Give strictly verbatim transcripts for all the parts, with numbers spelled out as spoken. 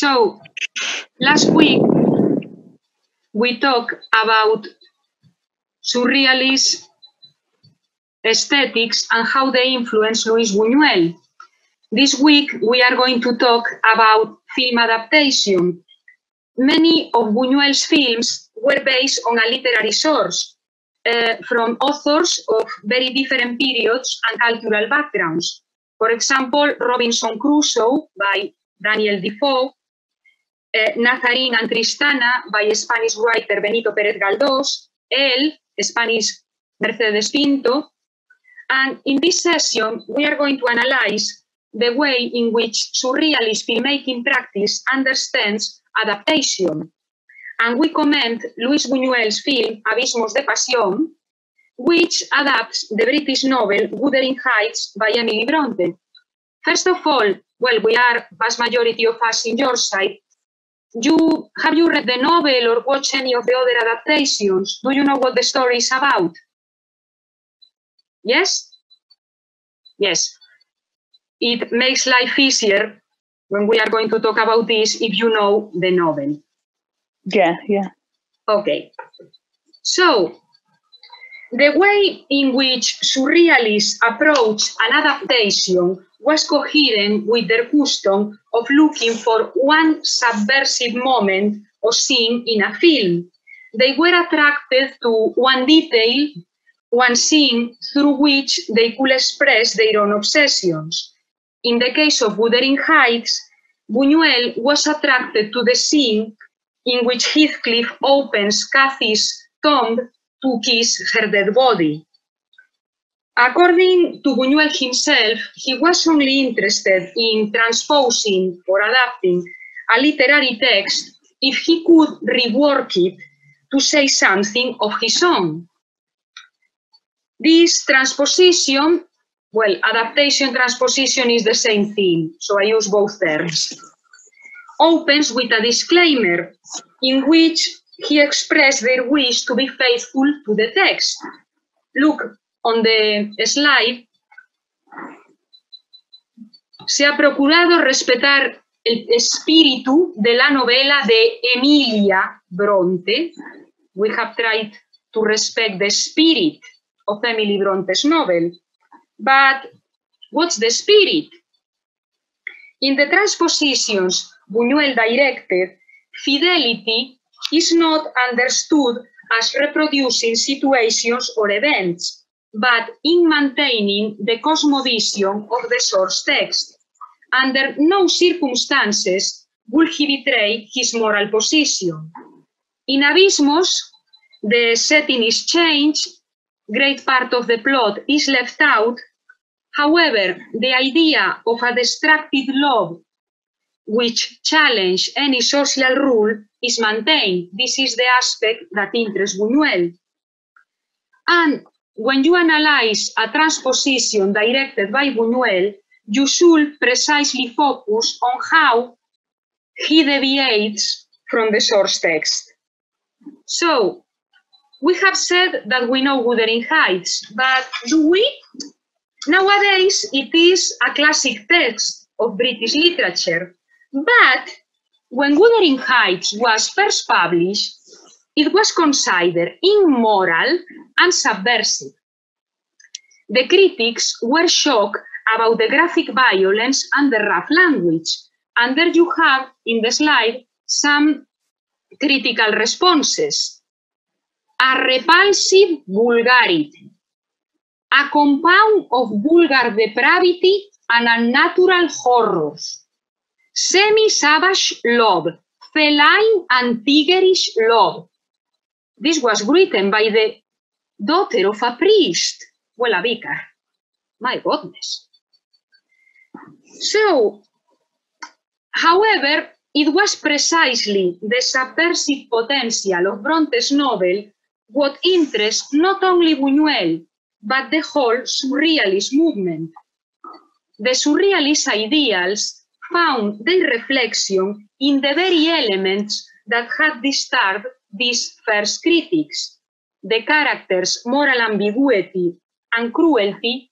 So, last week we talked about surrealist aesthetics and how they influence Luis Buñuel. This week we are going to talk about film adaptation. Many of Buñuel's films were based on a literary source uh, from authors of very different periods and cultural backgrounds. For example, Robinson Crusoe by Daniel Defoe, uh, Nazarín and Tristana by Spanish writer Benito Pérez Galdós, El, Spanish Mercedes Pinto. And in this session, we are going to analyze the way in which surrealist filmmaking practice understands adaptation. And we comment Luis Buñuel's film Abismos de Pasión, which adapts the British novel Wuthering Heights by Emily Brontë. First of all, well, we are vast majority of us in your side. You, have you read the novel or watched any of the other adaptations? Do you know what the story is about? Yes? Yes. It makes life easier when we are going to talk about this if you know the novel. Yeah, yeah. Okay. So, the way in which surrealists approach an adaptation was coherent with their custom of looking for one subversive moment or scene in a film. They were attracted to one detail, one scene through which they could express their own obsessions. In the case of Wuthering Heights, Buñuel was attracted to the scene in which Heathcliff opens Cathy's tomb to kiss her dead body. According to Buñuel himself, he was only interested in transposing or adapting a literary text if he could rework it to say something of his own. This transposition, well, adaptation, transposition is the same thing, so I use both terms, opens with a disclaimer in which he expressed their wish to be faithful to the text. Look on the slide. Se ha procurado respetar el espíritu de la novela de Emilia Bronte. We have tried to respect the spirit of Emily Bronte's novel. But what's the spirit? In the transpositions Buñuel directed, fidelity is not understood as reproducing situations or events, but in maintaining the cosmovision of the source text. Under no circumstances would he betray his moral position. In Abismos, the setting is changed, great part of the plot is left out. However, the idea of a destructive love which challenges any social rule is maintained. This is the aspect that interests Buñuel. And when you analyze a transposition directed by Buñuel, you should precisely focus on how he deviates from the source text. So, we have said that we know Wuthering Heights, but do we? Nowadays, it is a classic text of British literature, but when Wuthering Heights was first published, it was considered immoral and subversive. The critics were shocked about the graphic violence and the rough language, and there you have in the slide some critical responses. A repulsive vulgarity, a compound of vulgar depravity and unnatural horrors, semi-savage love, feline and tigerish love. This was written by the daughter of a priest, well, a vicar. My goodness. So, however, it was precisely the subversive potential of Bronte's novel what interests not only Buñuel, but the whole surrealist movement. The surrealist ideals found their reflection in the very elements that had disturbed these first critics, the characters' moral ambiguity and cruelty,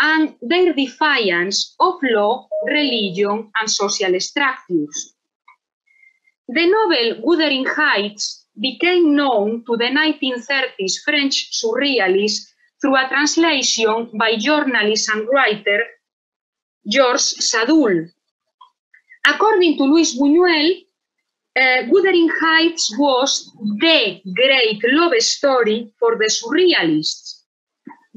and their defiance of law, religion, and social structures. The novel Wuthering Heights became known to the nineteen thirties French surrealists through a translation by journalist and writer Georges Bataille. According to Luis Buñuel, uh, Wuthering Heights was the great love story for the surrealists.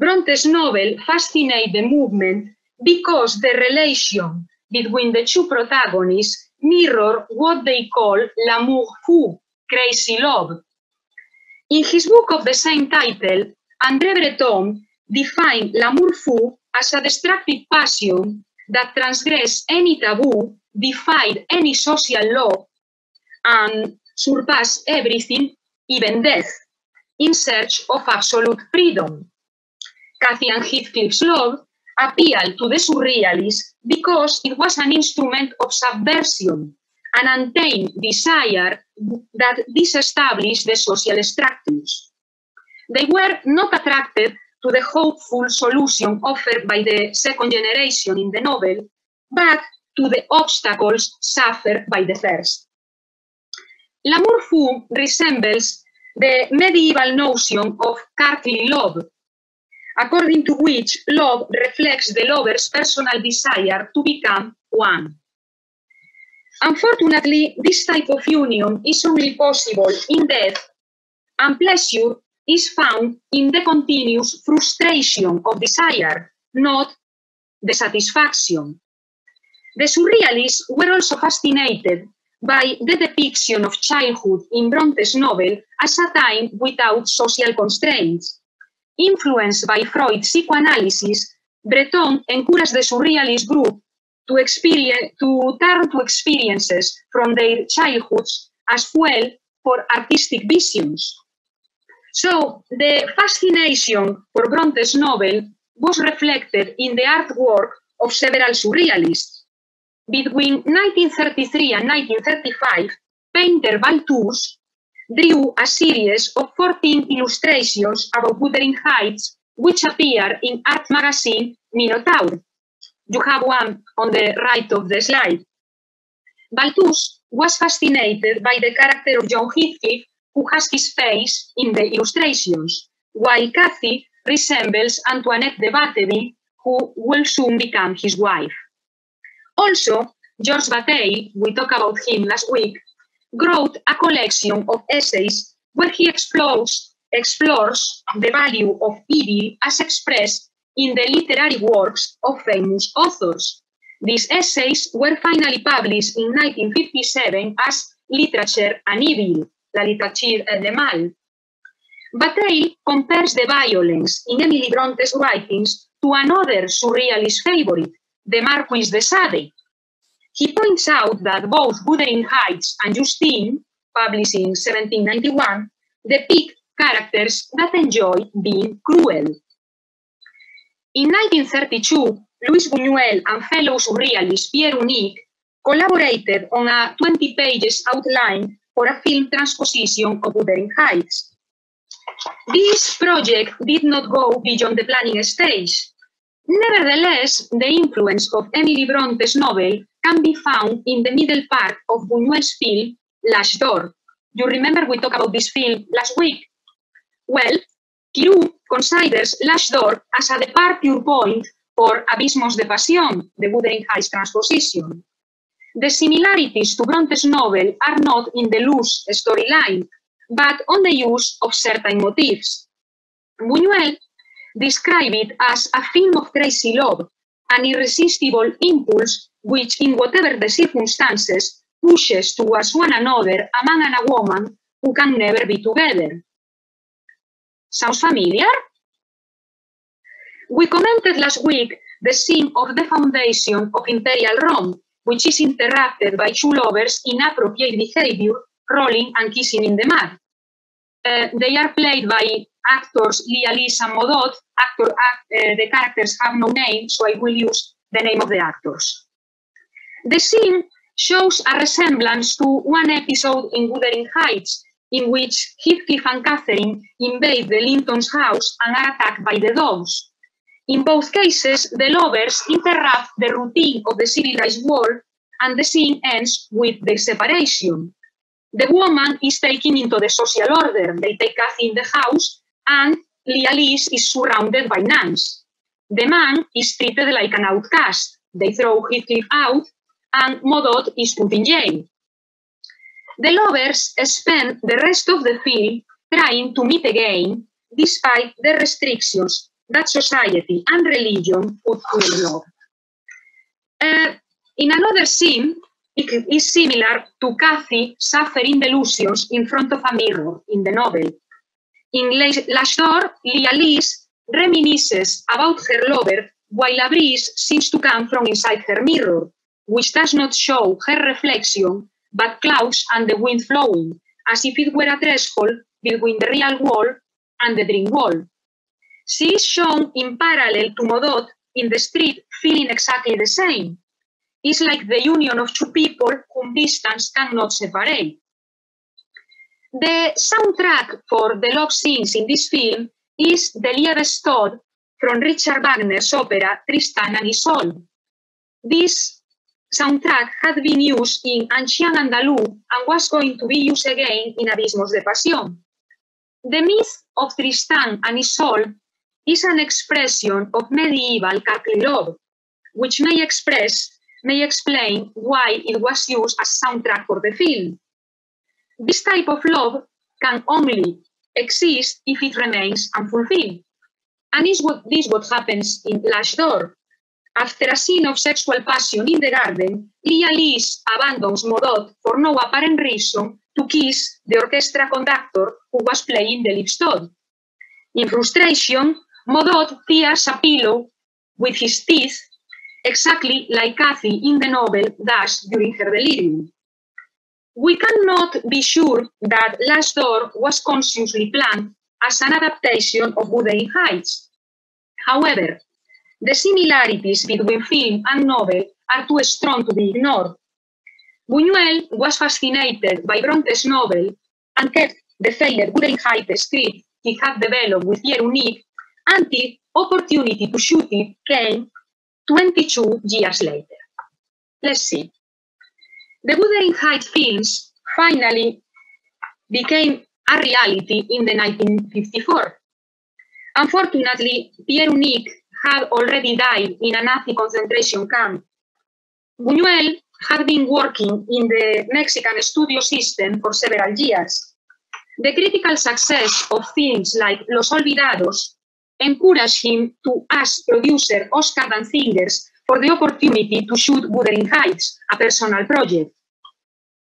Brontë's novel fascinated the movement because the relation between the two protagonists mirror what they call l'amour fou, crazy love. In his book of the same title, André Breton defined l'amour fou as a destructive passion that transgressed any taboo, defied any social law, and surpassed everything, even death, in search of absolute freedom. Cathy and Heathcliff's love appealed to the surrealists because it was an instrument of subversion, an untamed desire that disestablished the social structures. They were not attracted to the hopeful solution offered by the second generation in the novel, but to the obstacles suffered by the first. L'amour fou resembles the medieval notion of courtly love, according to which love reflects the lover's personal desire to become one. Unfortunately, this type of union is only possible in death, and pleasure is found in the continuous frustration of desire, not the satisfaction. The surrealists were also fascinated by the depiction of childhood in Brontë's novel as a time without social constraints. Influenced by Freud's psychoanalysis, Breton encouraged the surrealist group to, experience, to turn to experiences from their childhoods as well for artistic visions. So the fascination for Brontë's novel was reflected in the artwork of several surrealists. Between nineteen thirty-three and nineteen thirty-five, painter Balthus drew a series of fourteen illustrations about Wuthering Heights, which appear in art magazine Minotaure. You have one on the right of the slide. Balthus was fascinated by the character of John Heathcliff, who has his face in the illustrations, while Cathy resembles Antoinette de Battery, who will soon become his wife. Also, Georges Bataille, we talked about him last week, wrote a collection of essays where he explores, explores the value of evil as expressed in the literary works of famous authors. These essays were finally published in nineteen fifty-seven as Literature and Evil, La Littérature et le Mal. Bataille compares the violence in Emily Bronte's writings to another surrealist favorite, the Marquis de Sade. He points out that both Wuthering Heights and Justine, published in seventeen ninety-one, depict characters that enjoy being cruel. In nineteen thirty-two, Luis Buñuel and fellow surrealist Pierre Unik collaborated on a twenty pages outline for a film transposition of Wuthering Heights. This project did not go beyond the planning stage. Nevertheless, the influence of Emily Bronte's novel can be found in the middle part of Buñuel's film, L'Âge d'Or. You remember we talked about this film last week? Well, Quirou considers L'Âge d'Or as a departure point for Abismos de Pasión, the Wuthering Heights transposition. The similarities to Bronte's novel are not in the loose storyline, but on the use of certain motifs. Buñuel describe it as a film of crazy love, an irresistible impulse which, in whatever the circumstances, pushes towards one another a man and a woman who can never be together. Sounds familiar? We commented last week the scene of the foundation of Imperial Rome, which is interrupted by two lovers' inappropriate behavior, rolling and kissing in the mud. Uh, they are played by actors Lia Lis and Modot. Actor, act, uh, the characters have no name, so I will use the name of the actors. The scene shows a resemblance to one episode in Wuthering Heights, in which Heathcliff and Catherine invade the Lintons' house and are attacked by the dogs. In both cases, the lovers interrupt the routine of the civilized world, and the scene ends with their separation. The woman is taken into the social order. They take Cathy in the house, and Lialis is surrounded by nuns. The man is treated like an outcast. They throw Heathcliff out, and Modot is put in jail. The lovers spend the rest of the film trying to meet again, despite the restrictions that society and religion put to love. Uh, in another scene, it is similar to Cathy suffering delusions in front of a mirror in the novel. In L'Âge d'Or, Lialis reminisces about her lover while a breeze seems to come from inside her mirror, which does not show her reflection, but clouds and the wind flowing, as if it were a threshold between the real world and the dream world. She is shown in parallel to Modot in the street, feeling exactly the same. It's like the union of two people whom distance cannot separate. The soundtrack for the love scenes in this film is the Liebestod from Richard Wagner's opera Tristan and Isolde. This soundtrack had been used in Un Chien Andalou and was going to be used again in Abismos de Pasión. The myth of Tristan and Isolde is an expression of medieval courtly love, which may express may explain why it was used as soundtrack for the film. This type of love can only exist if it remains unfulfilled. And is what, this is what happens in L'Âge d'Or. After a scene of sexual passion in the garden, Lialis abandons Modot for no apparent reason to kiss the orchestra conductor who was playing the Liebestod. In frustration, Modot tears a pillow with his teeth, exactly like Cathy in the novel does during her delirium. We cannot be sure that L'Âge d'Or was consciously planned as an adaptation of Wuthering Heights. However, the similarities between film and novel are too strong to be ignored. Buñuel was fascinated by Bronte's novel and kept the failed Wuthering Heights script he had developed with Pierre Unik until opportunity to shoot it came twenty-two years later. Let's see. The Wuthering Heights films finally became a reality in the nineteen fifty-four. Unfortunately, Pierre Unik had already died in a Nazi concentration camp. Buñuel had been working in the Mexican studio system for several years. The critical success of films like Los Olvidados encouraged him to ask producer Oscar Dancigers for the opportunity to shoot Wuthering Heights, a personal project.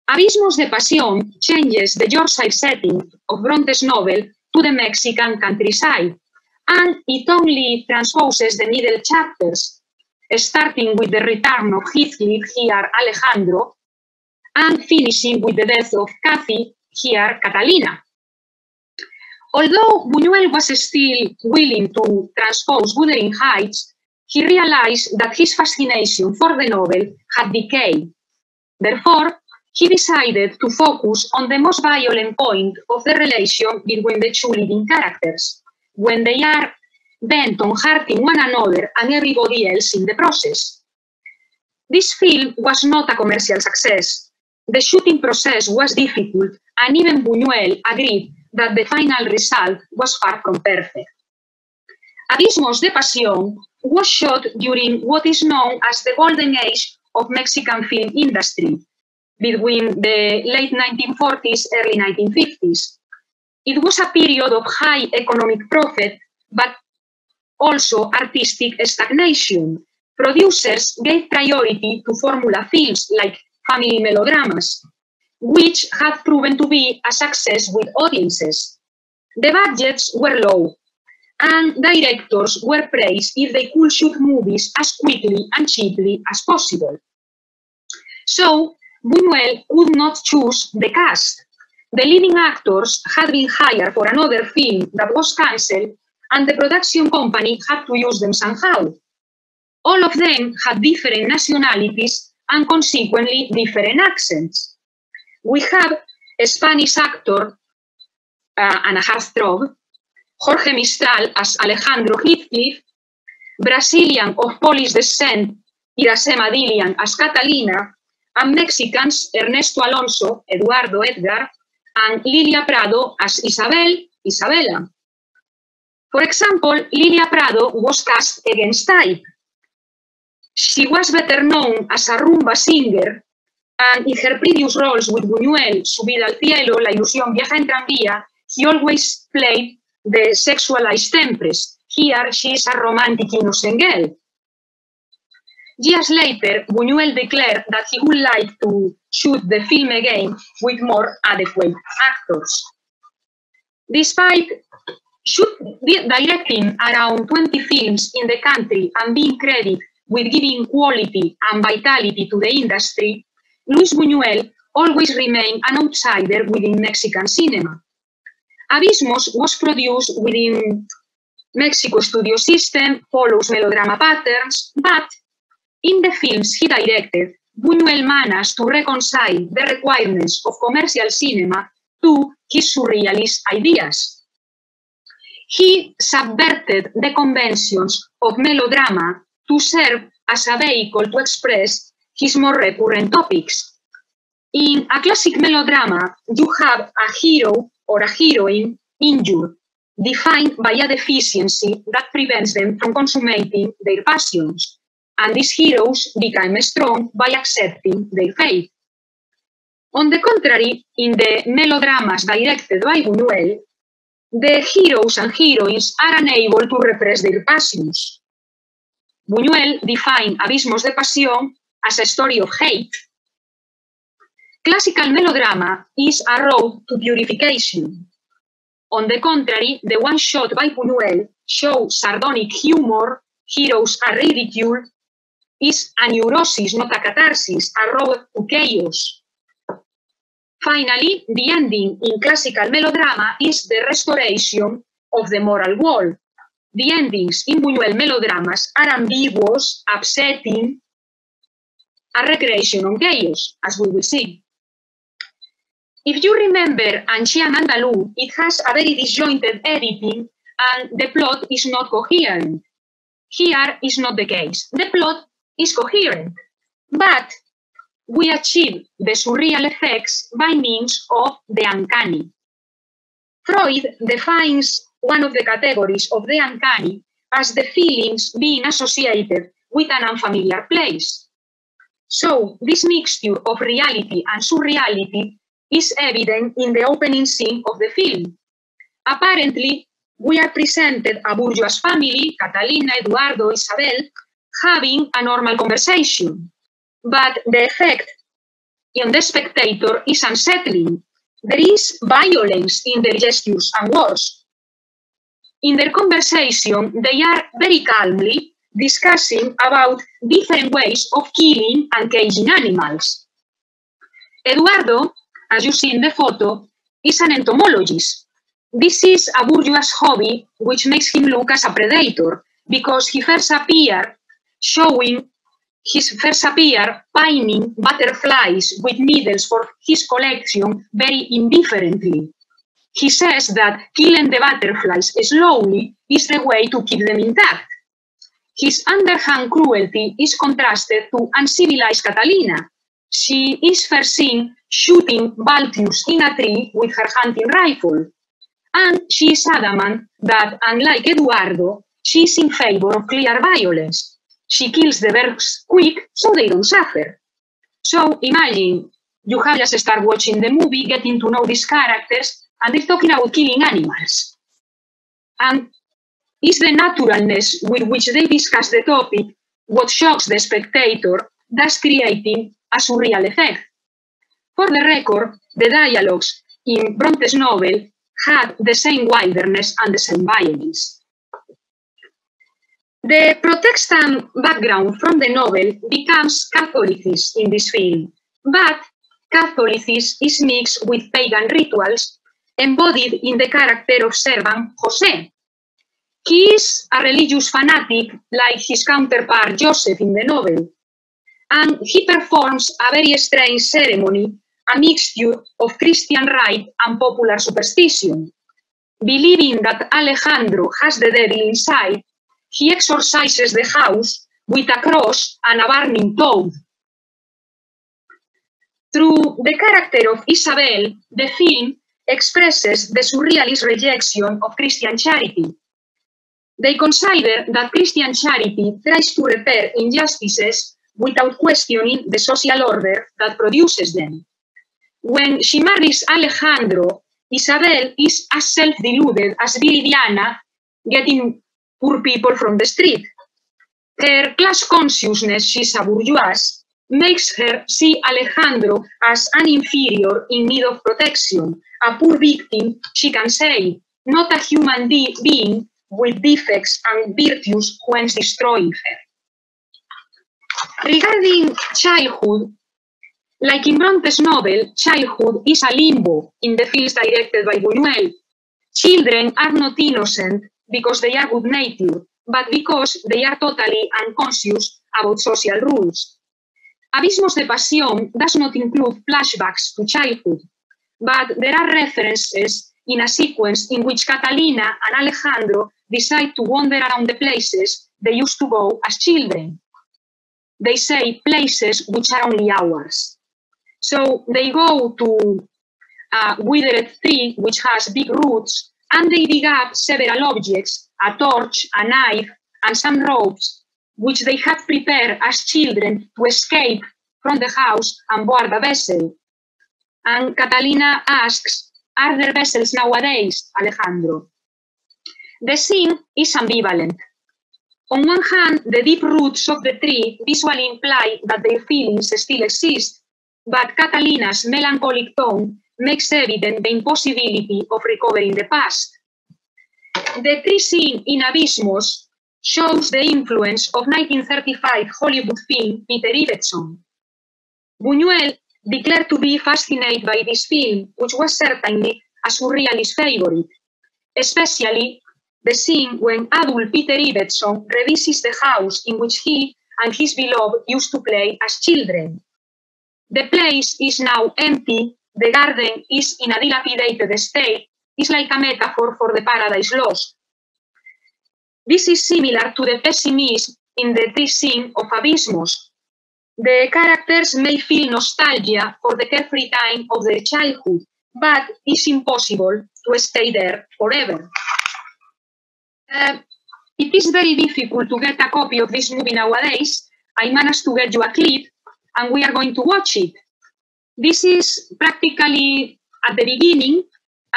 Abismos de Pasión changes the Yorkshire setting of Bronte's novel to the Mexican countryside, and it only transposes the middle chapters, starting with the return of Heathcliff, here Alejandro, and finishing with the death of Cathy, here Catalina. Although Buñuel was still willing to transpose Wuthering Heights, he realized that his fascination for the novel had decayed. Therefore, he decided to focus on the most violent point of the relation between the two leading characters, when they are bent on hurting one another and everybody else in the process. This film was not a commercial success. The shooting process was difficult, and even Buñuel agreed that the final result was far from perfect. Abismos de Pasión was shot during what is known as the golden age of Mexican film industry, between the late nineteen forties, early nineteen fifties. It was a period of high economic profit, but also artistic stagnation. Producers gave priority to formula films like family melodramas, which have proven to be a success with audiences. The budgets were low, and directors were praised if they could shoot movies as quickly and cheaply as possible. So, Buñuel could not choose the cast. The leading actors had been hired for another film that was cancelled, and the production company had to use them somehow. All of them had different nationalities and consequently different accents. We have a Spanish actor uh, and a heartthrob, Jorge Mistral as Alejandro Heathcliff, Brazilian of Polish descent Irasema Dillian as Catalina, and Mexicans Ernesto Alonso, Eduardo Edgar, and Lilia Prado as Isabel, Isabella. For example, Lilia Prado was cast against type. She was better known as a rumba singer, and in her previous roles with Buñuel, Subida al cielo, La ilusión vieja en tranvía, he always played the sexualized temptress. Here she is a romantic innocent girl. Years later, Buñuel declared that he would like to shoot the film again with more adequate actors. Despite directing around twenty films in the country and being credited with giving quality and vitality to the industry, Luis Buñuel always remained an outsider within Mexican cinema. Abismos was produced within Mexico studio system, follows melodrama patterns, but in the films he directed, Buñuel managed to reconcile the requirements of commercial cinema to his surrealist ideas. He subverted the conventions of melodrama to serve as a vehicle to express his more recurrent topics. In a classic melodrama, you have a hero or a heroine injured, defined by a deficiency that prevents them from consummating their passions, and these heroes become strong by accepting their fate. On the contrary, in the melodramas directed by Buñuel, the heroes and heroines are unable to repress their passions. Buñuel defined Abismos de Pasión as a story of hate. Classical melodrama is a road to purification. On the contrary, the one shot by Buñuel shows sardonic humor, heroes are ridiculed, is a neurosis, not a catharsis, a road to chaos. Finally, the ending in classical melodrama is the restoration of the moral wall. The endings in Buñuel melodramas are ambiguous, upsetting, a recreation on chaos, as we will see. If you remember Un Chien Andalou, it has a very disjointed editing and the plot is not coherent. Here is not the case. The plot is coherent, but we achieve the surreal effects by means of the uncanny. Freud defines one of the categories of the uncanny as the feelings being associated with an unfamiliar place. So this mixture of reality and surreality is evident in the opening scene of the film. Apparently, we are presented a bourgeois family, Catalina, Eduardo, Isabel, having a normal conversation. But the effect on the spectator is unsettling. There is violence in their gestures and words. In their conversation, they are very calmly discussing about different ways of killing and caging animals. Eduardo, as you see in the photo, is an entomologist. This is a bourgeois hobby which makes him look as a predator, because he first appeared showing his first appear pining butterflies with needles for his collection very indifferently. He says that killing the butterflies slowly is the way to keep them intact. His underhand cruelty is contrasted to uncivilized Catalina. She is first seen shooting Balthus in a tree with her hunting rifle. And she is adamant that, unlike Eduardo, she is in favor of clear violence. She kills the birds quick so they don't suffer. So imagine you have just started watching the movie, getting to know these characters, and they're talking about killing animals. And it's the naturalness with which they discuss the topic what shocks the spectator, thus creating a surreal effect. For the record, the dialogues in Bronte's novel had the same wildness and the same violence. The Protestant background from the novel becomes Catholicism in this film, but Catholicism is mixed with pagan rituals embodied in the character of servant José. He is a religious fanatic like his counterpart Joseph in the novel, and he performs a very strange ceremony, a mixture of Christian rite and popular superstition. Believing that Alejandro has the devil inside, he exorcises the house with a cross and a burning toad. Through the character of Isabel, the film expresses the surrealist rejection of Christian charity. They consider that Christian charity tries to repair injustices without questioning the social order that produces them. When she marries Alejandro, Isabel is as self-deluded as Viridiana getting poor people from the street. Her class consciousness, she's a bourgeois, makes her see Alejandro as an inferior in need of protection, a poor victim, she can say, not a human be being with defects and virtues whence destroying her. Regarding childhood, like in Bronte's novel, childhood is a limbo in the films directed by Buñuel. Children are not innocent because they are good-natured, but because they are totally unconscious about social rules. Abismos de Pasión does not include flashbacks to childhood, but there are references in a sequence in which Catalina and Alejandro decide to wander around the places they used to go as children. They say places which are only ours. So they go to a withered tree which has big roots, and they dig up several objects, a torch, a knife, and some ropes, which they had prepared as children to escape from the house and board a vessel. And Catalina asks, are there vessels nowadays, Alejandro? The scene is ambivalent. On one hand, the deep roots of the tree visually imply that their feelings still exist, but Catalina's melancholic tone makes evident the impossibility of recovering the past. The tree scene in Abismos shows the influence of nineteen thirty-five Hollywood film Peter Ibbetson. Buñuel declared to be fascinated by this film, which was certainly a surrealist favorite, especially the scene when adult Peter Ibbetson revisits the house in which he and his beloved used to play as children. The place is now empty, the garden is in a dilapidated state, it's like a metaphor for the paradise lost. This is similar to the pessimism in the tree scene of Abismos. The characters may feel nostalgia for the carefree time of their childhood, but it's impossible to stay there forever. Uh, it is very difficult to get a copy of this movie nowadays. I managed to get you a clip, and we are going to watch it. This is practically at the beginning,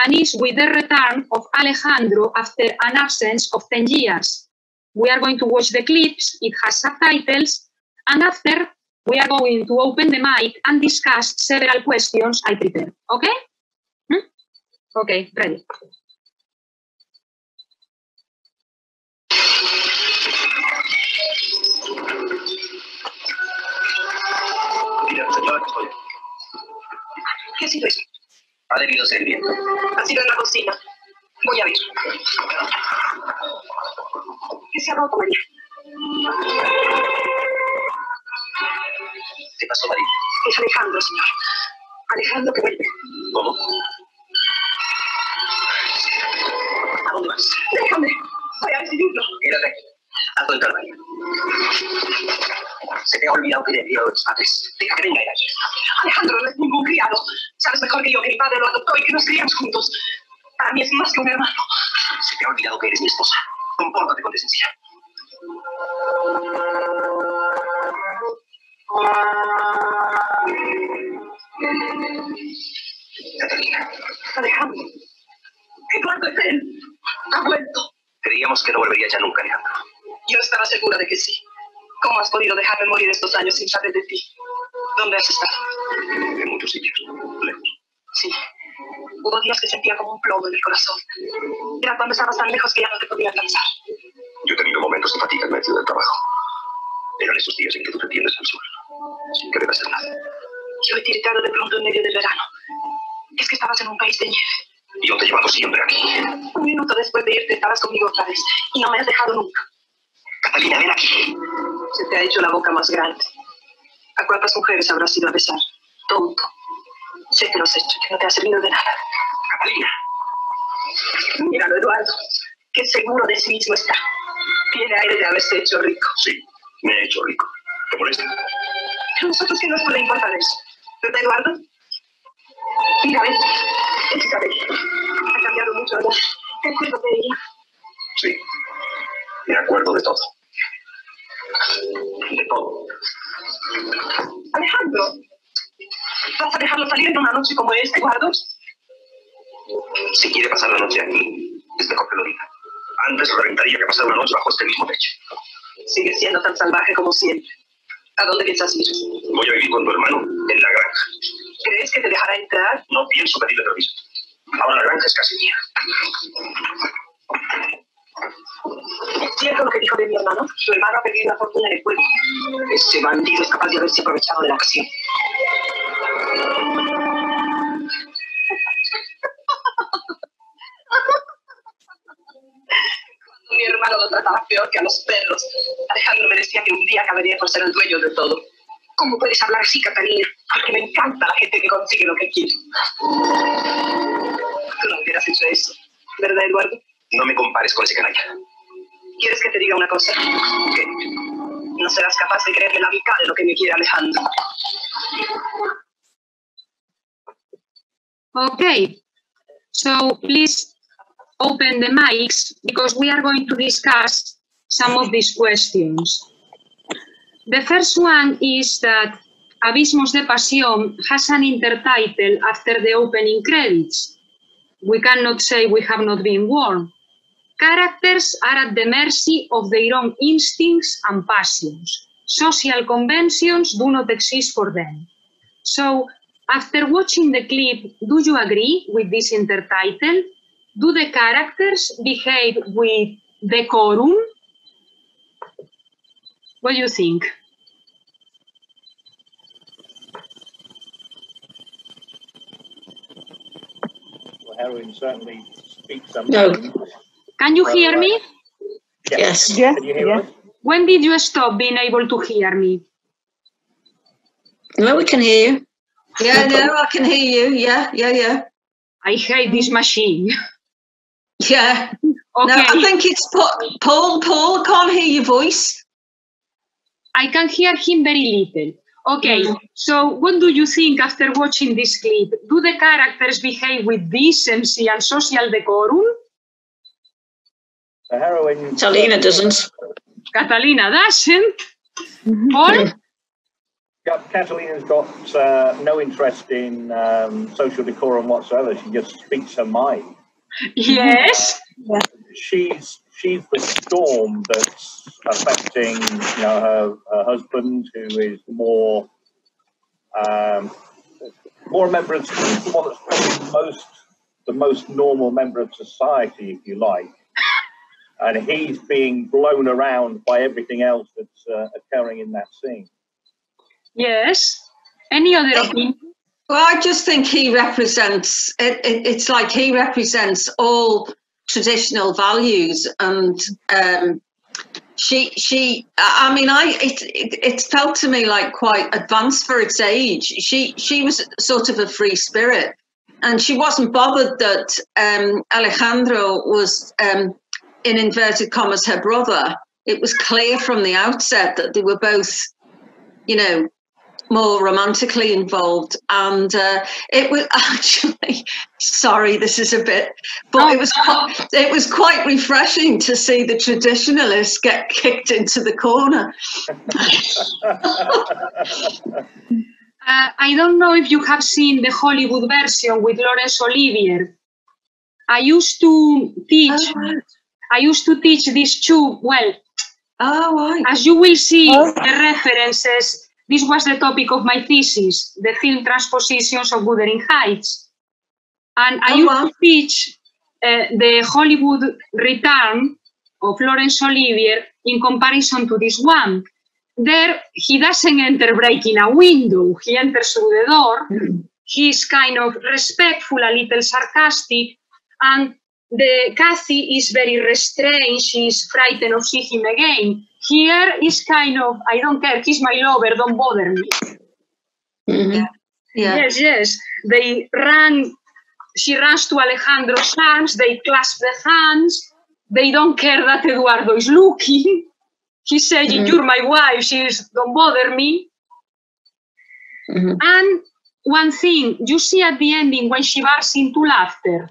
and is with the return of Alejandro after an absence of ten years. We are going to watch the clips, it has subtitles, and after we are going to open the mic and discuss several questions I prepared. Okay? Hmm? Okay, ready. ¿Qué ha sido eso? Ha debido ser viento. Ha sido en la cocina. Voy a ver. ¿Qué se ha roto, María? ¿Qué pasó, María? Es Alejandro, señor. Alejandro que vuelve. ¿Cómo? ¿A dónde vas? Déjame. Voy a decidirlo. Quédate aquí. Alto en calma. Se te ha olvidado que le he enviado a los padres. Deja que venga a ir aquí. Alejandro no es ningún criado. Sabes mejor que yo que mi padre lo adoptó y que nos criamos juntos. Para mí es más que un hermano. Se te ha olvidado que eres mi esposa. Compórtate con decencia. Catalina. Alejandro. Eduardo es él. Ha vuelto. Creíamos que no volvería ya nunca, Alejandro. Yo estaba segura de que sí. ¿Cómo has podido dejarme morir estos años sin saber de ti? ¿Dónde has estado? En muchos sitios, lejos. Sí. Hubo días que sentía como un plomo en el corazón. Era cuando estabas tan lejos que ya no te podía alcanzar. Yo he tenido momentos de fatiga en medio del trabajo. Eran esos días en que tú te tiendes al suelo, sin querer hacer nada. Yo he tiritado de pronto en medio del verano. Es que estabas en un país de nieve. Y yo te he llevado siempre aquí. Un minuto después de irte estabas conmigo otra vez. Y no me has dejado nunca. Catalina, ven aquí. Se te ha hecho la boca más grande. ¿A cuántas mujeres habrás ido a besar? Tonto. Sé que lo has hecho, que no te ha servido de nada. Catalina. Míralo, Eduardo. Qué seguro de sí mismo está. Tiene aire de haberse hecho rico. Sí, me he hecho rico. ¿Te molesta? Pero a nosotros, ¿qué nos puede importar eso? ¿Verdad, Eduardo? Mira, ven. Es Isabel. Ha cambiado mucho, ¿verdad? ¿Te acuerdas de ella? Sí. Me acuerdo de todo. De todo. Alejandro, ¿vas a dejarlo salir en una noche como esta, Eduardo? Si quiere pasar la noche aquí, es mejor que lo diga. Antes lo reventaría que pasar una noche bajo este mismo techo. Sigue siendo tan salvaje como siempre. ¿A dónde piensas ir? Voy a vivir con tu hermano en la granja. ¿Crees que te dejará entrar? No pienso pedirle permiso. Ahora la granja es casi mía. ¿Es cierto lo que dijo de mi hermano? Su hermano ha perdido la fortuna en el pueblo. Ese bandido es capaz de haberse aprovechado de la ocasión. Cuando mi hermano lo trataba peor que a los perros, Alejandro me decía que un día acabaría por ser el dueño de todo. ¿Cómo puedes hablar así, Catalina? Porque me encanta la gente que consigue lo que quiere. Tú no hubieras hecho eso, ¿verdad, Eduardo? No me compares con ese canalla. ¿Quieres que te diga una cosa? ¿Qué? No serás capaz de creerle la mitad de lo que me quiere Alejandro. Okay, so please open the mics because we are going to discuss some of these questions. The first one is that Abismos de Pasión has an intertitle after the opening credits. We cannot say we have not been warned. Characters are at the mercy of their own instincts and passions. Social conventions do not exist for them. So, after watching the clip, do you agree with this intertitle? Do the characters behave with decorum? What do you think? Well, heroine certainly speaks some. No. Can you hear me? Yes. Yes. Yes. Can you hear yes. Me? When did you stop being able to hear me? No, we can hear you. Yeah, no, I can hear you. Yeah, yeah, yeah. I hate this machine. Yeah. Okay. No, I think it's Paul. Paul, Paul, can't hear your voice. I can hear him very little. Okay, mm-hmm. So what do you think after watching this clip? Do the characters behave with decency and social decorum? The heroine... Catalina doesn't. Catalina doesn't? Paul? Catalina's got uh, no interest in um, social decorum whatsoever. She just speaks her mind. Yes. She's she's the storm that's affecting, you know, her, her husband, who is more um, more a member of the one that's probably the most the most normal member of society, if you like. And he's being blown around by everything else that's uh, occurring in that scene. Yes. Any other opinion? Well, I just think he represents, it, it, it's like he represents all traditional values. And um, she, she, I mean, I it, it, it felt to me like quite advanced for its age. She, she was sort of a free spirit. And she wasn't bothered that um, Alejandro was, um, in inverted commas, her brother. It was clear from the outset that they were both, you know, more romantically involved, and uh, it was actually, sorry, this is a bit, but oh, it was quite, it was quite refreshing to see the traditionalists get kicked into the corner. uh, I don't know if you have seen the Hollywood version with Laurence Olivier. I used to teach, oh. I used to teach these two, well, oh, right. As you will see oh. The references, this was the topic of my thesis, the film transpositions of Wuthering Heights. And oh, I used wow. to teach uh, the Hollywood return of Laurence Olivier in comparison to this one. There, he doesn't enter breaking a window, he enters through the door. Mm. He's kind of respectful, a little sarcastic, and the Kathy is very restrained, she's frightened of seeing him again. Here is kind of, I don't care, he's my lover, don't bother me. Mm-hmm. Yeah. Yeah. Yes, yes. They run, she runs to Alejandro's arms, they clasp the hands, they don't care that Eduardo is looking. He's saying, mm-hmm. You're my wife, she's, don't bother me. Mm-hmm. And one thing you see at the ending when she bursts into laughter.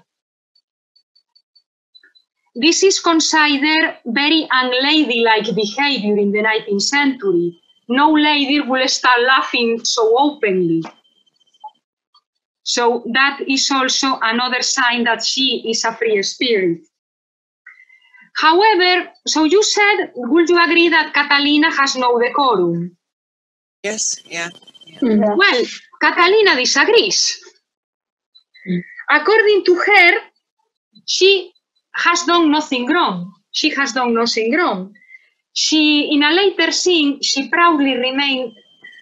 This is considered very unladylike behavior in the nineteenth century. No lady will start laughing so openly. So that is also another sign that she is a free spirit. However, so you said, would you agree that Catalina has no decorum? Yes, yeah. yeah. Well, Catalina disagrees. According to her, she has done nothing wrong. She has done nothing wrong. She, in a later scene, she proudly remain,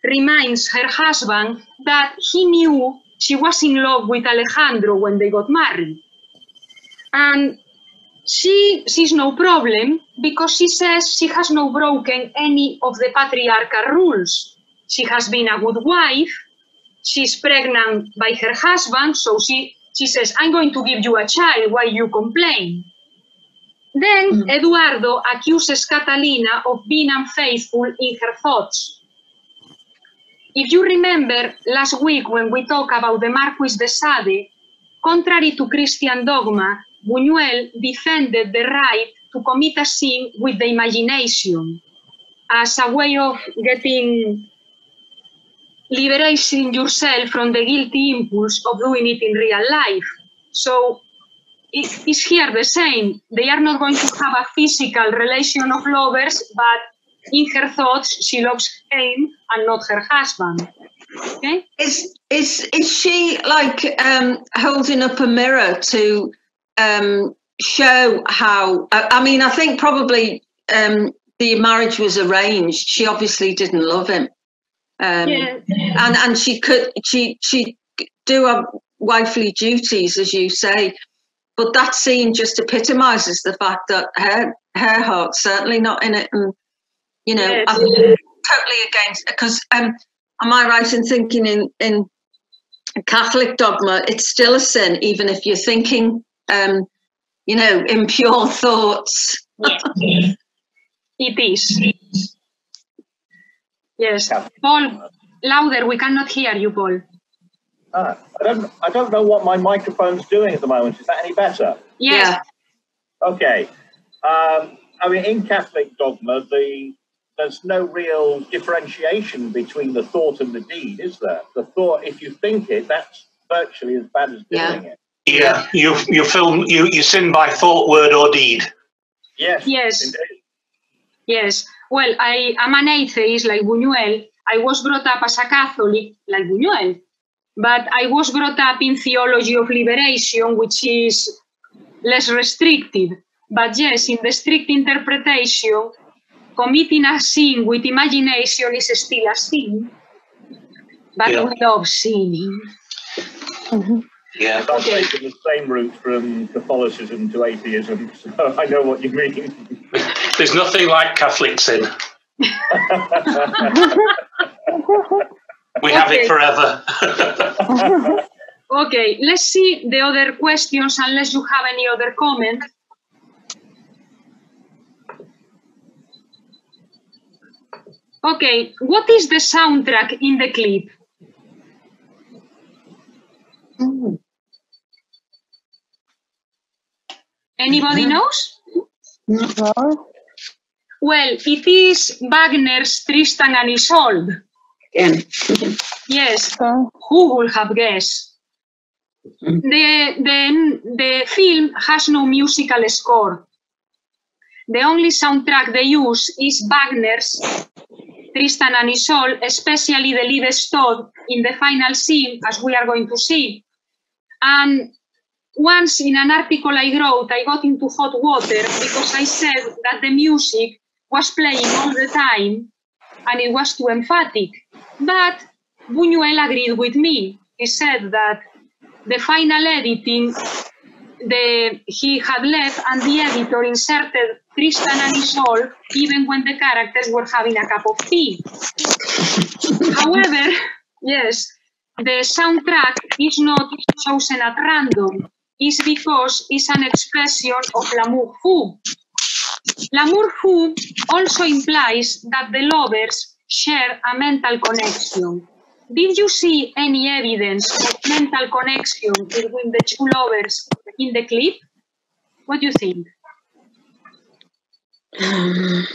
reminds her husband that he knew she was in love with Alejandro when they got married. And she sees no problem because she says she has not broken any of the patriarchal rules. She has been a good wife. She's pregnant by her husband, so she, she says, I'm going to give you a child, why you complain? Then mm-hmm. Eduardo accuses Catalina of being unfaithful in her thoughts. If you remember last week when we talked about the Marquis de Sade, contrary to Christian dogma, Buñuel defended the right to commit a sin with the imagination as a way of getting, liberating yourself from the guilty impulse of doing it in real life. So it is here the same. They are not going to have a physical relation of lovers, but in her thoughts she loves him and not her husband. Okay? Is is is she like um, holding up a mirror to Um, show how, I mean, I think probably um, the marriage was arranged. She obviously didn't love him. Um, yeah. and, and she could, she, she do her wifely duties, as you say, but that scene just epitomises the fact that her, her heart's certainly not in it. And, you know, yes. I'm totally against, because um, am I right in thinking in, in Catholic dogma, it's still a sin, even if you're thinking Um, you know, impure thoughts. Yes. It is. Yes. Paul, louder, we cannot hear you, Paul. Uh, I don't I don't know what my microphone's doing at the moment. Is that any better? Yes. Yeah. Okay. Um, I mean, in Catholic dogma, the there's no real differentiation between the thought and the deed, is there? The thought, if you think it, that's virtually as bad as doing yeah. it. Yeah, you you film you you sin by thought, word, or deed. Yes. Yes. Indeed. Yes. Well, I am an atheist like Buñuel. I was brought up as a Catholic like Buñuel, but I was brought up in theology of liberation, which is less restrictive. But yes, in the strict interpretation, committing a sin with imagination is still a sin. But yeah. we love sinning. Mm-hmm. Yeah, I've okay. taken the same route from Catholicism to atheism, so I know what you mean. There's nothing like Catholic sin. we okay. have it forever. Okay, let's see the other questions, unless you have any other comment. Okay, what is the soundtrack in the clip? Anybody knows? No. Well, it is Wagner's Tristan and Isolde. Again. Yes, who would have guessed? The, the, the film has no musical score. The only soundtrack they use is Wagner's Tristan and Isolde, especially the Liebestod in the final scene, as we are going to see. And once in an article I wrote, I got into hot water because I said that the music was playing all the time and it was too emphatic. But Buñuel agreed with me. He said that the final editing the, he had left and the editor inserted Tristan and Isolde even when the characters were having a cup of tea. However, yes, the soundtrack is not chosen at random. It's because it's an expression of l'amour fou. L'amour fou also implies that the lovers share a mental connection. Did you see any evidence of mental connection between the two lovers in the clip? What do you think? Um,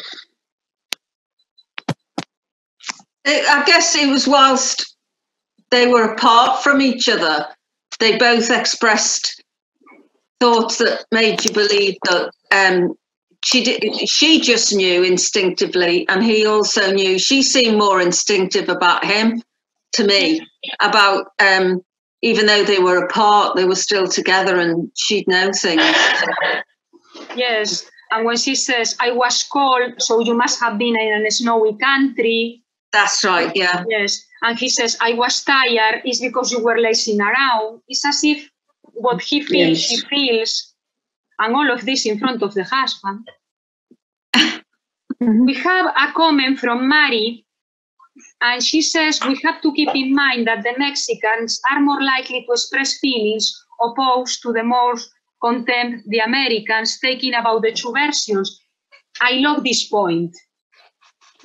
it, I guess it was whilst they were apart from each other, they both expressed thoughts that made you believe that um, she did, she just knew instinctively, and he also knew. She seemed more instinctive about him to me, about um, even though they were apart, they were still together and she'd know things. Yes. And when she says, I was cold, so you must have been in a snowy country. That's right, yeah. Yes. And he says, I was tired, it's because you were lazing around. It's as if what he feels, yes, she feels, and all of this in front of the husband. Mm-hmm. We have a comment from Mari, and she says, we have to keep in mind that the Mexicans are more likely to express feelings opposed to the more contempt the Americans taking about the two versions. I love this point,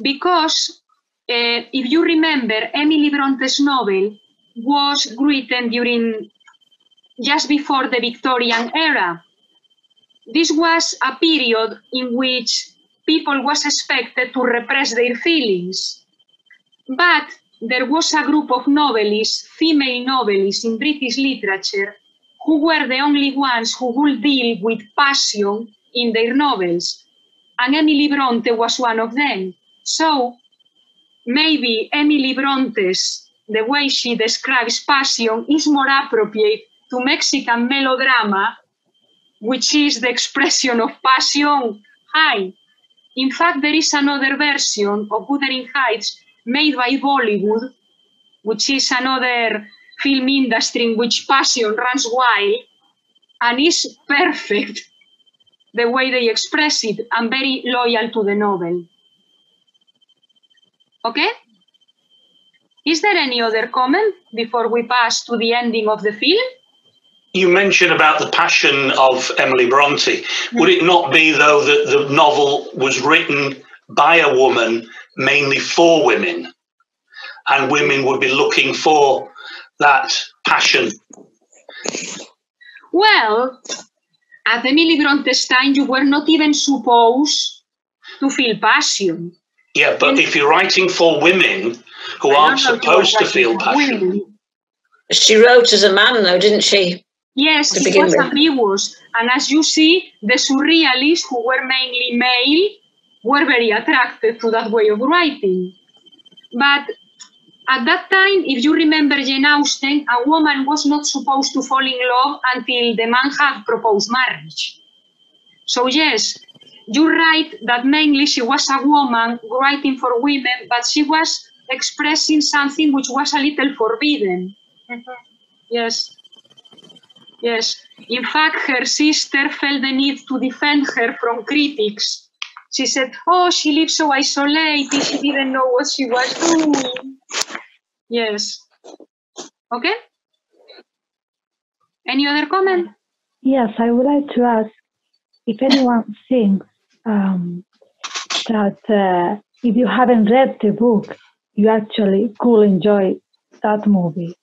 because uh, if you remember, Emily Bronte's novel was written during, just before the Victorian era. This was a period in which people was expected to repress their feelings. But there was a group of novelists, female novelists in British literature, who were the only ones who would deal with passion in their novels. And Emily Brontë was one of them. So maybe Emily Bronte's, the way she describes passion, is more appropriate to Mexican melodrama, which is the expression of passion high. In fact, there is another version of Wuthering Heights made by Bollywood, which is another film industry in which passion runs wild, and is perfect the way they express it, and very loyal to the novel. Okay? Is there any other comment before we pass to the ending of the film? You mentioned about the passion of Emily Brontë. Would it not be, though, that the novel was written by a woman mainly for women, and women would be looking for that passion? Well, at Emily Bronte's time, you were not even supposed to feel passion. Yeah, but and if you're writing for women who I aren't supposed to feel passion. Women. She wrote as a man, though, didn't she? Yes, she was ambiguous. And as you see, the surrealists, who were mainly male, were very attracted to that way of writing. But at that time, if you remember Jane Austen, a woman was not supposed to fall in love until the man had proposed marriage. So yes, you're right that mainly she was a woman writing for women, but she was expressing something which was a little forbidden. Mm-hmm. Yes. Yes. In fact, her sister felt the need to defend her from critics. She said, oh, she lived so isolated, she didn't know what she was doing. Yes. Okay. Any other comment? Yes, I would like to ask if anyone thinks um, that uh, if you haven't read the book, you actually could enjoy that movie,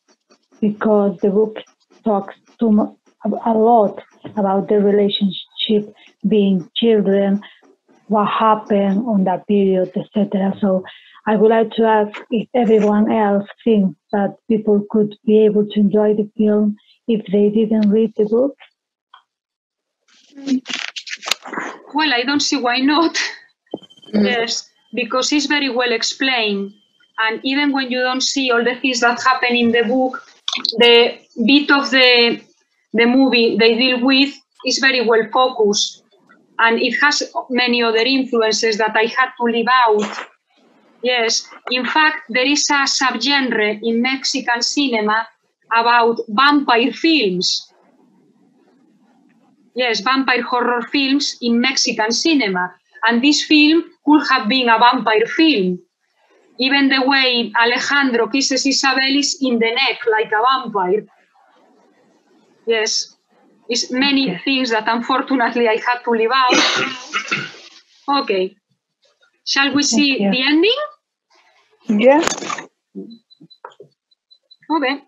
because the book talks too much, a lot about the relationship, being children, what happened on that period, et cetera. So I would like to ask if everyone else thinks that people could be able to enjoy the film if they didn't read the book. Well, I don't see why not. Mm. Yes, because it's very well explained. And even when you don't see all the things that happen in the book, the bit of the, the movie they deal with is very well focused. And it has many other influences that I had to leave out. Yes, in fact, there is a subgenre in Mexican cinema about vampire films. Yes, vampire horror films in Mexican cinema. And this film could have been a vampire film. Even the way Alejandro kisses Isabel is in the neck, like a vampire. Yes. It's many okay. things that, unfortunately, I had to leave out. Okay. Shall we see the ending? Yeah. Muy bien.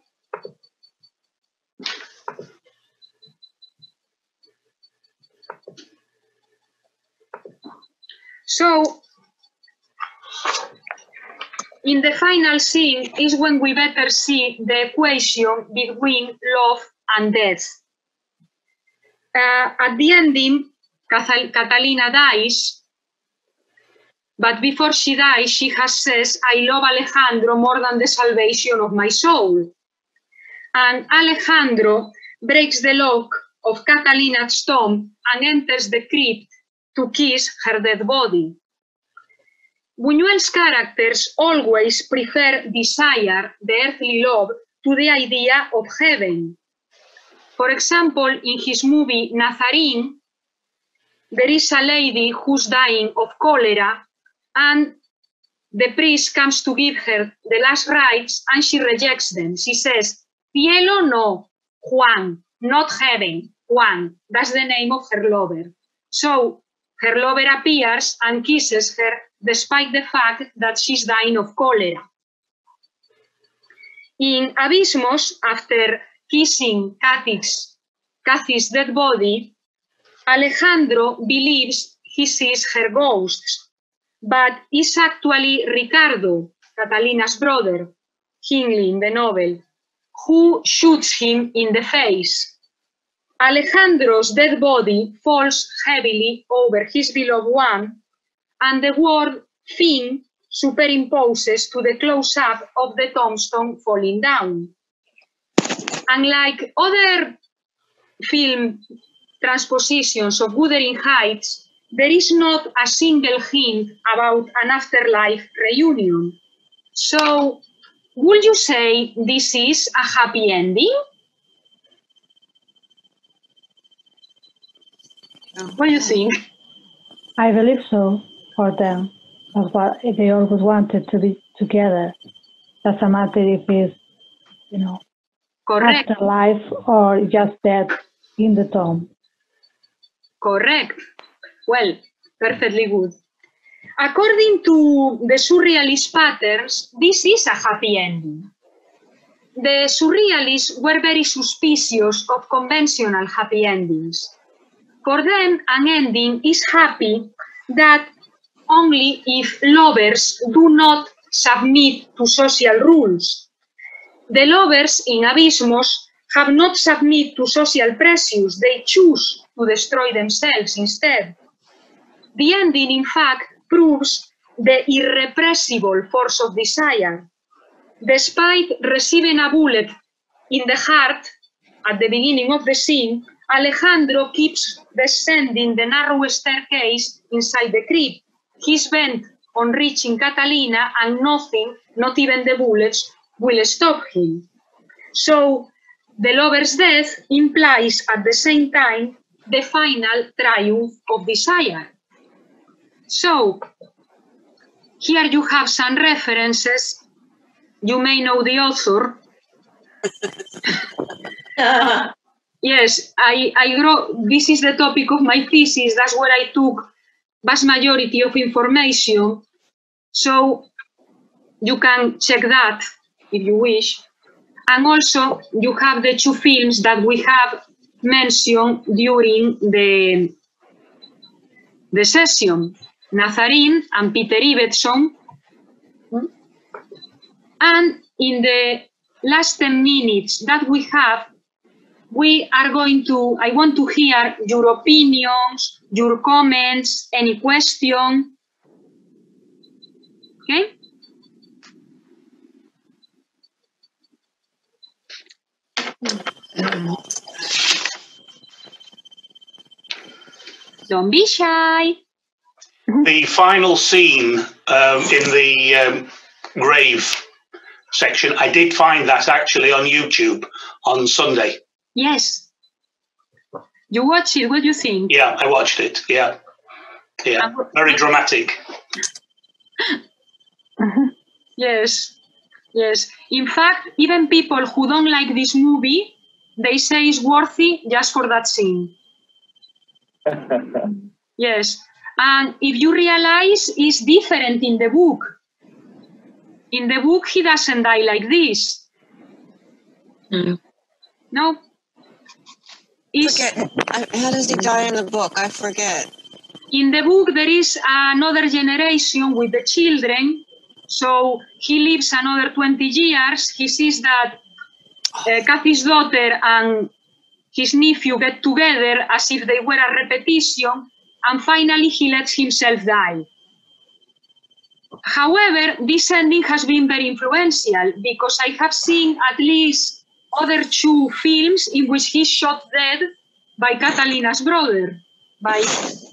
So, in the final scene is when we better see the equation between love and death. Uh, at the ending, Catalina dies, but before she dies, she has says, I love Alejandro more than the salvation of my soul. And Alejandro breaks the lock of Catalina's tomb and enters the crypt to kiss her dead body. Buñuel's characters always prefer desire, the earthly love, to the idea of heaven. For example, in his movie Nazarín, there is a lady who's dying of cholera and the priest comes to give her the last rites and she rejects them. She says, Cielo no, Juan, not heaven, Juan. That's the name of her lover. So her lover appears and kisses her despite the fact that she's dying of cholera. In Abismos, after kissing Kathy's, Kathy's dead body, Alejandro believes he sees her ghosts, but it's actually Ricardo, Catalina's brother, Hindley in the novel, who shoots him in the face. Alejandro's dead body falls heavily over his beloved one, and the word thing superimposes to the close-up of the tombstone falling down. Unlike other film transpositions of Wuthering Heights, there is not a single hint about an afterlife reunion. So, would you say this is a happy ending? What do you think? I believe so, for them. That's what they always wanted, to be together. Doesn't matter if it's, you know, correct, afterlife or just death in the tomb. Correct. Well, perfectly good. According to the surrealist patterns, this is a happy ending. The surrealists were very suspicious of conventional happy endings. For them, an ending is happy that only if lovers do not submit to social rules. The lovers in Abismos have not submitted to social pressures. They choose to destroy themselves instead. The ending, in fact, proves the irrepressible force of desire. Despite receiving a bullet in the heart at the beginning of the scene, Alejandro keeps descending the narrow staircase inside the crypt. He's bent on reaching Catalina and nothing, not even the bullets, will stop him. So, the lover's death implies at the same time the final triumph of desire. So, here you have some references. You may know the author. uh, yes, I, I wrote, this is the topic of my thesis. That's where I took vast majority of information. So, you can check that if you wish. And also, you have the two films that we have mentioned during the, the session, Nazarín and Peter Ibbetson. And in the last ten minutes that we have, we are going to, I want to hear your opinions, your comments, any question. Okay? Don't be shy. The final scene um, in the um, grave section, I did find that actually on YouTube on Sunday. Yes. You watched it, what do you think? Yeah, I watched it, yeah. Yeah, very dramatic. Yes. Yes, in fact, even people who don't like this movie, they say it's worthy just for that scene. Yes, and if you realize, it's different in the book. In the book, he doesn't die like this. Mm. No. Is, forget. How does he die in the book? I forget. In the book, there is another generation with the children. So he lives another twenty years. He sees that uh, Cathy's daughter and his nephew get together as if they were a repetition. And finally, he lets himself die. However, this ending has been very influential because I have seen at least other two films in which he's shot dead by Catalina's brother, by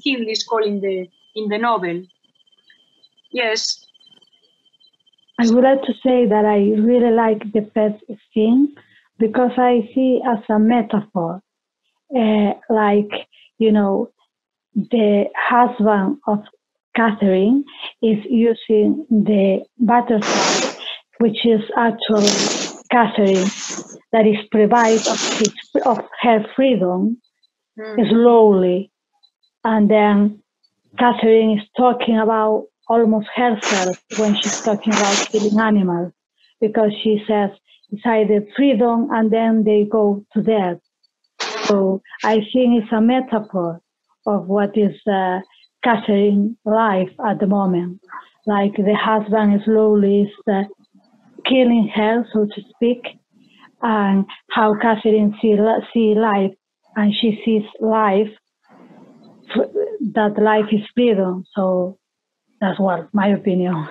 Hindley's call in the, in the novel. Yes. I would like to say that I really like the pet scene because I see it as a metaphor, uh, like, you know, the husband of Catherine is using the butterfly, which is actually Catherine, that is deprived of, his, of her freedom, mm. slowly. And then Catherine is talking about almost herself when she's talking about killing animals, because she says it's either freedom and then they go to death. So I think it's a metaphor of what is uh, Catherine's life at the moment. Like the husband is slowly is uh, killing her, so to speak, and how Catherine sees see life, and she sees life, that life is freedom. So that's what my opinion.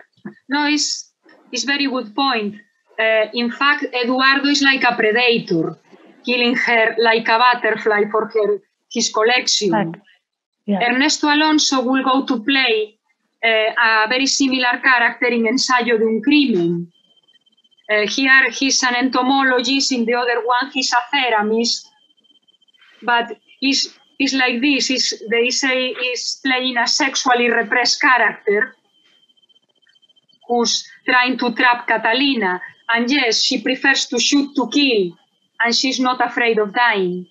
No, it's, it's very good point. Uh, in fact, Eduardo is like a predator, killing her like a butterfly for her his collection. Like, yeah. Ernesto Alonso will go to play uh, a very similar character in Ensayo de un Crimen. Uh, here he's an entomologist, in the other one he's a ceramist. But it's, it's like this, it's, they say he's playing a sexually repressed character who's trying to trap Catalina. And yes, she prefers to shoot to kill, and she's not afraid of dying.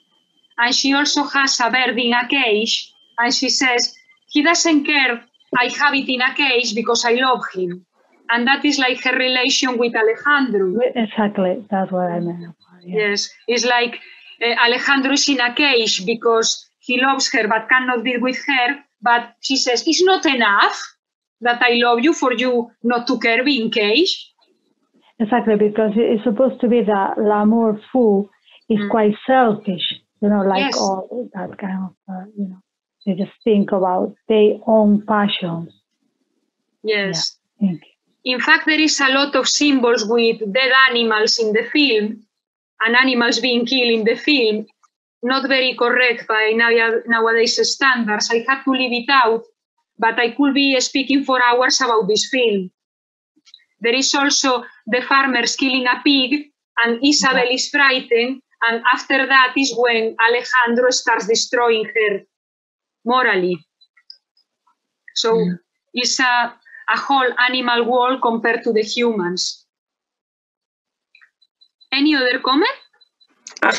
And she also has a bird in a cage. And she says, he doesn't care, I have it in a cage because I love him. And that is like her relation with Alejandro. Exactly, that's what I meant. Yeah. Yes, it's like uh, Alejandro is in a cage because he loves her but cannot be with her. But she says, it's not enough that I love you for you not to care being cage. Exactly, because it's supposed to be that l'amour fou is mm. quite selfish, you know, like yes. all that kind of, uh, you know. They just think about their own passions. Yes. Yeah, thank you. In fact, there is a lot of symbols with dead animals in the film, and animals being killed in the film. Not very correct by nowadays standards. I had to leave it out, but I could be speaking for hours about this film. There is also the farmers killing a pig, and Isabel yeah. is frightened, and after that is when Alejandro starts destroying her morally. So yeah. it's a, a whole animal world compared to the humans. Any other comment? I've,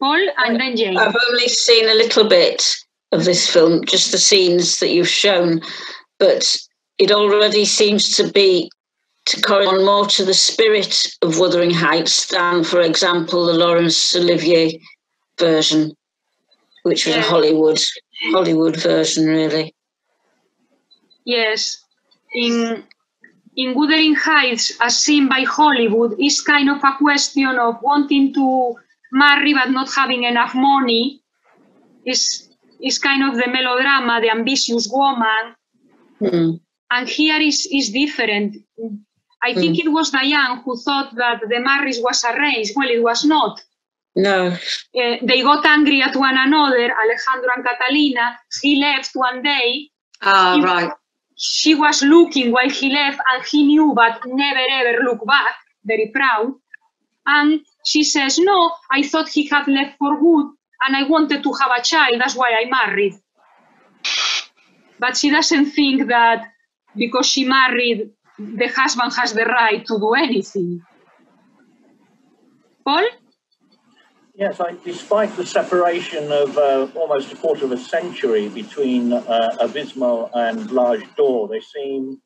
Paul and then Jane. I've only seen a little bit of this film, just the scenes that you've shown, but it already seems to be to correspond more to the spirit of Wuthering Heights than, for example, the Laurence Olivier version, which was yeah. a Hollywood Hollywood version, really. Yes. In, in Wuthering Heights, as seen by Hollywood, is kind of a question of wanting to marry but not having enough money. It's, it's kind of the melodrama, the ambitious woman. Mm. And here is, is different. I mm. think it was Diane who thought that the marriage was arranged. Well, it was not. No. Uh, they got angry at one another, Alejandro and Catalina. He left one day. Ah, he, right. She was looking while he left, and he knew, but never ever looked back, very proud. And she says, no, I thought he had left for good, and I wanted to have a child, that's why I married. But she doesn't think that because she married, the husband has the right to do anything. Paul? Yes, I, despite the separation of uh, almost a quarter of a century between uh, Abismo and L'Âge d'Or, they seem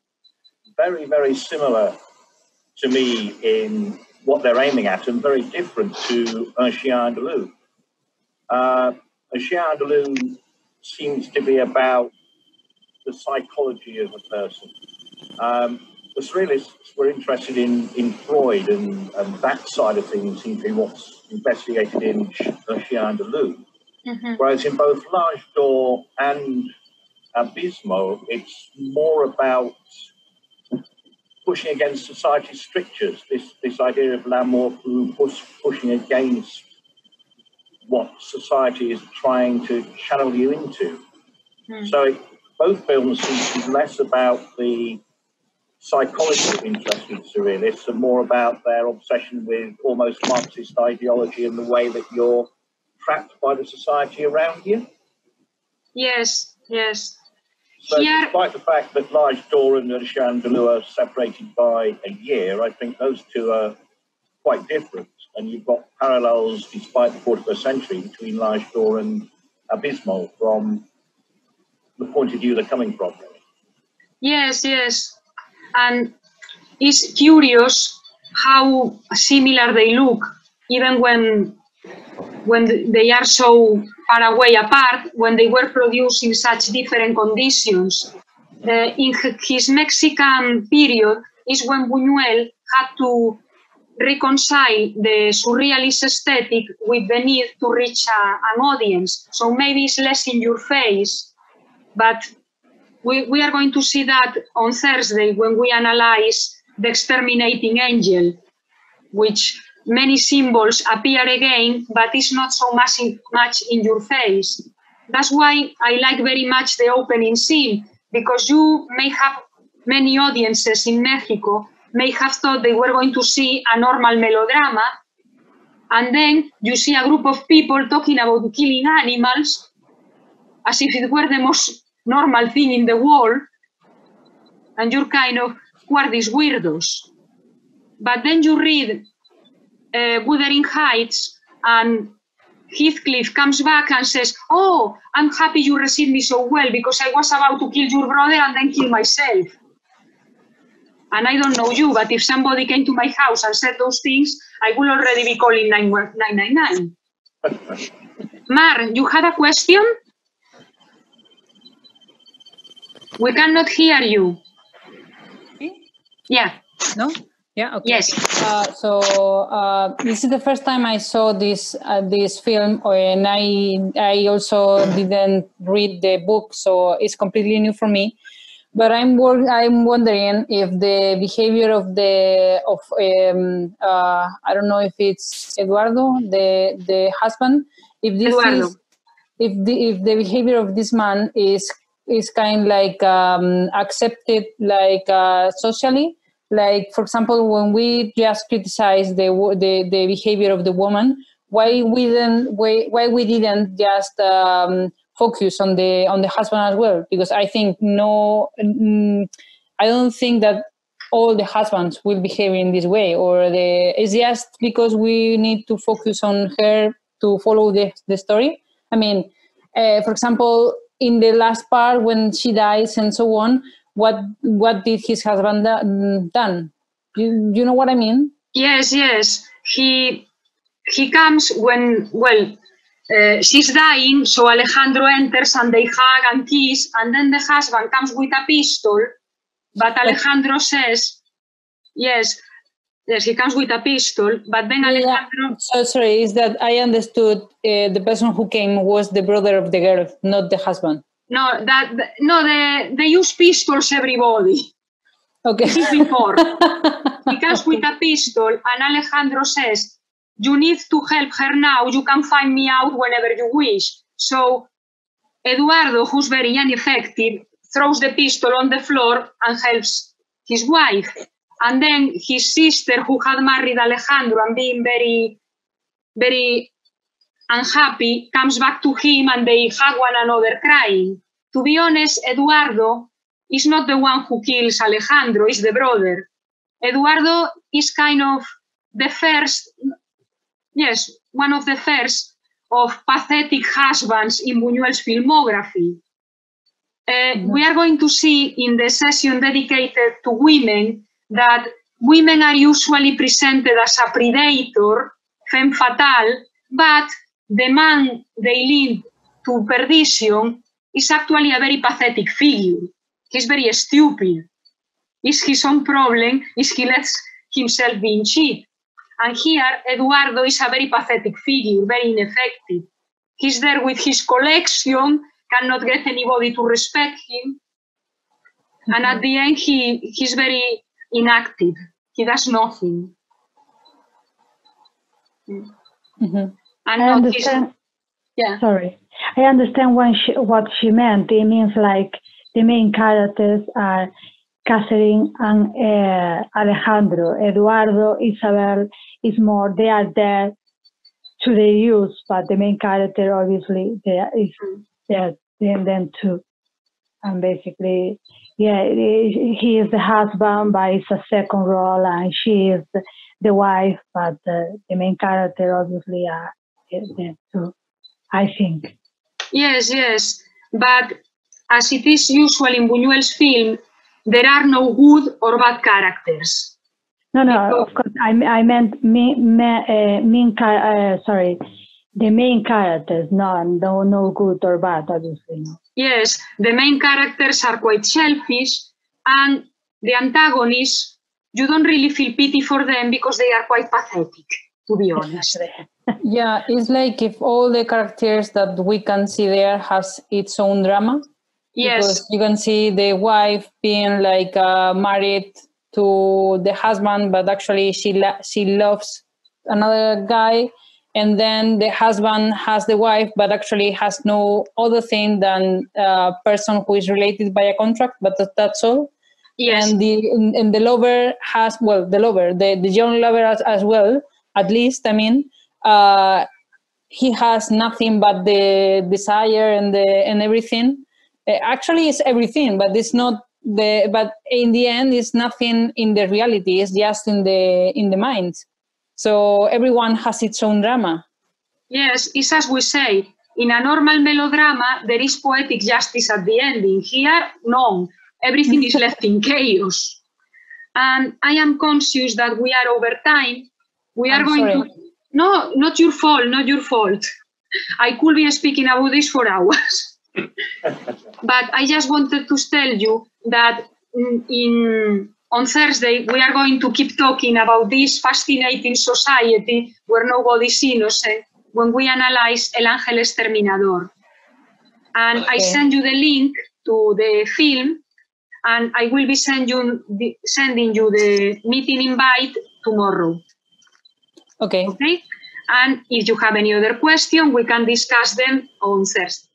very, very similar to me in what they're aiming at and very different to Un Chien Andalou. Uh, Un Chien Andalou seems to be about the psychology of a person. Um, the Surrealists were interested in, in Freud and, and that side of things seems to be what's investigated in Un Chien Andalou. Mm-hmm. Whereas in both L'Âge d'Or and Abismo, it's more about pushing against society's strictures, this, this idea of l'amour fou push, pushing against what society is trying to channel you into. Mm. So it, both films seem to be less about the psychology of interest in surrealists and more about their obsession with almost Marxist ideology and the way that you're trapped by the society around you. Yes, yes. So yeah. Despite the fact that L'Âge d'Or and Un Chien Andalou are separated by a year, I think those two are quite different. And you've got parallels, despite the forty-first century, between L'Âge d'Or and Abismo from the point of view they're coming from. Yes, yes. And it's curious how similar they look, even when, when they are so far away apart, when they were produced in such different conditions. Uh, in his Mexican period is when Buñuel had to reconcile the surrealist aesthetic with the need to reach a, an audience. So maybe it's less in your face, but we, we are going to see that on Thursday when we analyze The Exterminating Angel, which many symbols appear again, but it's not so much in, much in your face. That's why I like very much the opening scene, because you may have many audiences in Mexico may have thought they were going to see a normal melodrama, and then you see a group of people talking about killing animals as if it were the most normal thing in the world, and you're kind of, who are these weirdos? But then you read uh, Wuthering Heights, and Heathcliff comes back and says, oh, I'm happy you received me so well, because I was about to kill your brother and then kill myself. And I don't know you, but if somebody came to my house and said those things, I would already be calling nine nine nine. Mar, you had a question? We cannot hear you. Yeah. No? Yeah, okay. Yes. Uh, so uh, this is the first time I saw this uh, this film, and I, I also didn't read the book, so it's completely new for me. But I'm I'm wondering if the behavior of the of um, uh, I don't know if it's Eduardo, the the husband, if this is, if the if the behavior of this man is is kind of like um, accepted like uh, socially, like for example when we just criticize the the the behavior of the woman, why we didn't why, why we didn't just um, focus on the on the husband as well, because I think no, I don't think that all the husbands will behave in this way, or the it's just because we need to focus on her to follow the the story. I mean, uh, for example, in the last part when she dies and so on, what what did his husband da done? You you know what I mean? Yes, yes. He he comes when well. Uh, she's dying, so Alejandro enters and they hug and kiss, and then the husband comes with a pistol, but Alejandro says, yes, yes, he comes with a pistol, but then Alejandro... Yeah. So sorry, is that I understood uh, the person who came was the brother of the girl, not the husband. No, that no, they, they use pistols, everybody. Okay. This is before. He comes with a pistol, and Alejandro says, you need to help her now, you can find me out whenever you wish. So Eduardo, who's very ineffective, throws the pistol on the floor and helps his wife. And then his sister, who had married Alejandro and being very, very unhappy, comes back to him and they hug one another crying. To be honest, Eduardo is not the one who kills Alejandro, it's the brother. Eduardo is kind of the first... Yes, one of the first of pathetic husbands in Buñuel's filmography. Uh, mm-hmm. We are going to see in the session dedicated to women that Women are usually presented as a predator, femme fatale, but the man they lead to perdition is actually a very pathetic figure. He's very stupid. It's his own problem, is he lets himself being cheated. And here, Eduardo is a very pathetic figure, very ineffective. He's there with his collection, cannot get anybody to respect him. Mm-hmm. And at the end, he, he's very inactive. He does nothing. Mm-hmm. And I understand. His, yeah. Sorry. I understand what she, what she meant. It means like the main characters are Catherine and uh, Alejandro. Eduardo, Isabel, is more, they are there to the use, but the main character obviously there is there in them too. And basically, yeah, he is the husband, but it's a second role, and she is the, the wife, but the, the main character obviously are there too, I think. Yes, yes, but as it is usual in Buñuel's film, there are no good or bad characters. No, no, because of course. I, I meant me, me, uh, mean, uh, sorry, the main characters. No, no, no good or bad, obviously. No. Yes, the main characters are quite selfish, and the antagonists, you don't really feel pity for them because they are quite pathetic, to be honest. Yeah, it's like if all the characters that we can see there has its own drama. Yes. Because you can see the wife being like uh, married to the husband, but actually she lo- she loves another guy, and then the husband has the wife, but actually has no other thing than a person who is related by a contract, but that's all. Yes. And the and the lover has well the lover the, the young lover as, as well, at least I mean. Uh, he has nothing but the desire and the and everything. Actually, it's everything, but it's not the. But in the end, it's nothing in the reality. It's just in the in the mind. So everyone has its own drama. Yes, it's as we say. In a normal melodrama, there is poetic justice at the ending. Here, no. Everything is left in chaos. And I am conscious that we are over time. We are I'm going sorry. to. No, not your fault. Not your fault. I could be speaking about this for hours. But I just wanted to tell you that in, on Thursday we are going to keep talking about this fascinating society where nobody's innocent when we analyze El Ángel Exterminador. And okay. I send you the link to the film, and I will be send you, sending you the meeting invite tomorrow. Okay. Okay. And if you have any other question, we can discuss them on Thursday.